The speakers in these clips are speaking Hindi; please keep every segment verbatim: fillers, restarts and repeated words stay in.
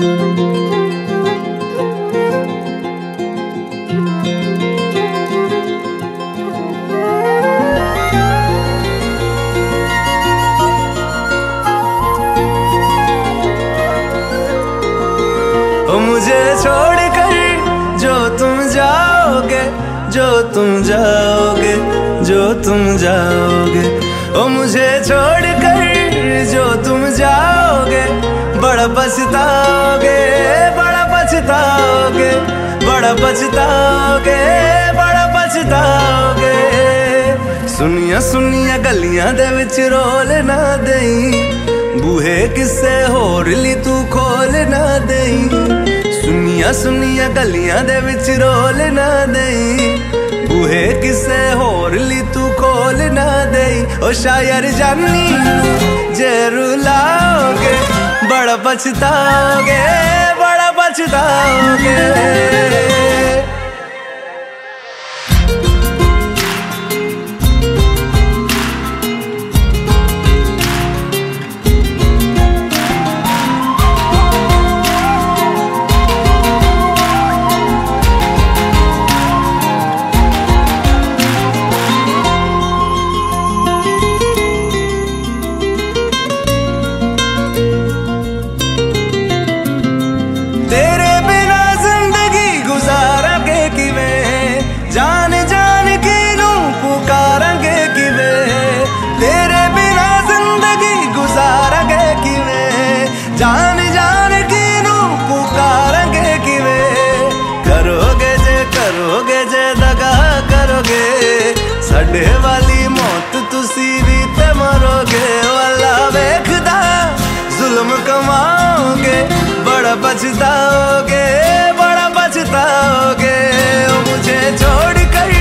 ओ मुझे छोड़ कर जो तुम जाओगे, जो तुम जाओगे, जो तुम जाओगे। ओ मुझे छोड़ कर जो तुम जाओगे, बड़ा पछताओगे, बड़ा पछताओगे, बड़ा पछताओगे, बड़ा पछताओगे। सुनिया सुनिया गलियां दे विच रोल ना देई, बूहे किसे होर ली तू खोल ना देई। सुनिया सुनिया गलियां दे विच रोल ना देई, बूहे किसे होर ली तू खोल ना देई। ओ शायर जानी जे रुलाओगे, बड़ा पछताओगे, बड़ा पछताओगे। साढ़े वाली मौत तुसी भी ते मरोगे। वाला वेखदा जुल्म कमाओगे, बड़ा पछताओगे, बड़ा पछताओगे। मुझे छोड़ कर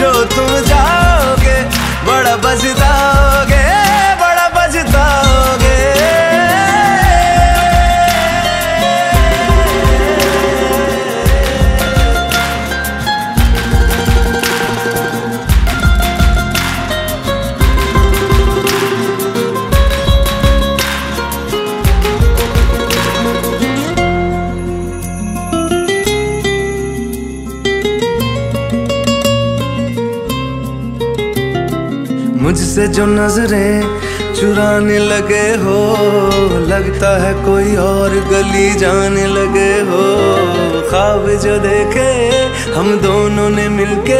जो तुम जाओगे, बड़ा पछताओगे, बड़ा पछताओगे। मुझसे जो नजरें चुराने लगे हो, लगता है कोई और गली जाने लगे हो। ख्वाब जो देखे हम दोनों ने मिलके,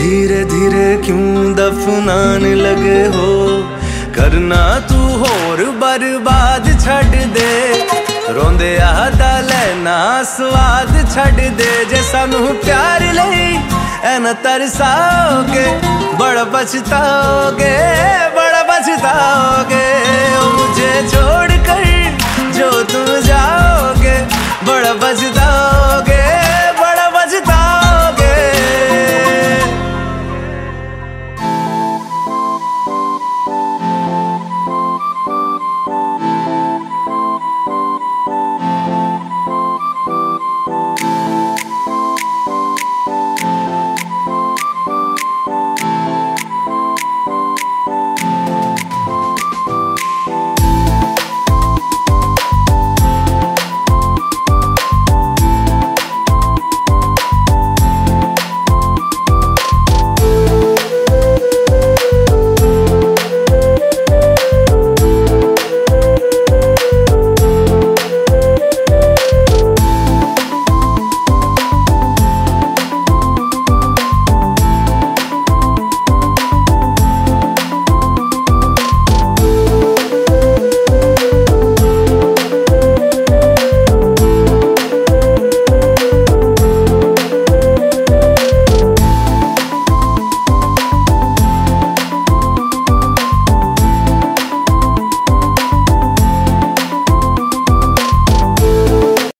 धीरे धीरे क्यों दफनाने लगे हो। करना तू होर बर्बाद छड़ दे, रोंदे आदा लेना स्वाद छड़ दे। जे सानू प्यार लई ऐ ना तरसाओगे, बड़ा पछताओगे, बड़ा पछताओगे। मुझे छोड़